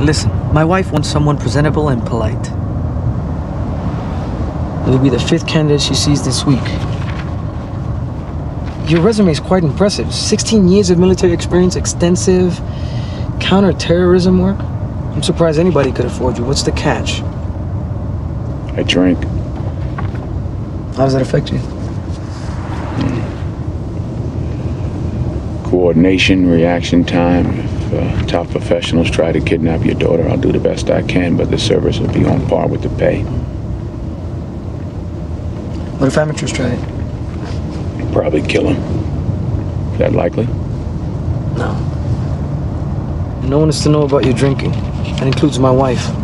Listen, my wife wants someone presentable and polite. It'll be the 5th candidate she sees this week. Your resume is quite impressive. 16 years of military experience, extensive counterterrorism work. I'm surprised anybody could afford you. What's the catch? I drank. How does that affect you? Coordination, reaction time. If top professionals try to kidnap your daughter, I'll do the best I can, but the service will be on par with the pay. What if amateurs try it? I'd probably kill them. Is that likely? No. No one is to know about your drinking. That includes my wife.